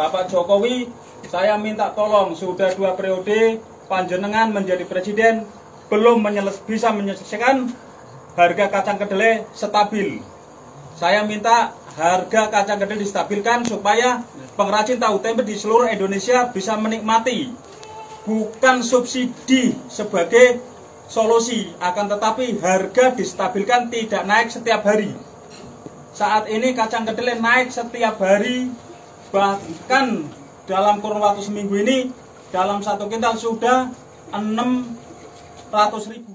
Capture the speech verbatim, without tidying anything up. Bapak Jokowi, saya minta tolong, sudah dua periode panjenengan menjadi presiden belum menyeles- bisa menyelesaikan harga kacang kedelai stabil. Saya minta harga kacang kedelai distabilkan supaya pengrajin tahu tempe di seluruh Indonesia bisa menikmati, bukan subsidi sebagai solusi, akan tetapi harga distabilkan tidak naik setiap hari. Saat ini kacang kedelai naik setiap hari. Bahkan dalam kurun waktu seminggu ini, dalam satu kintal sudah enam ratus ribu.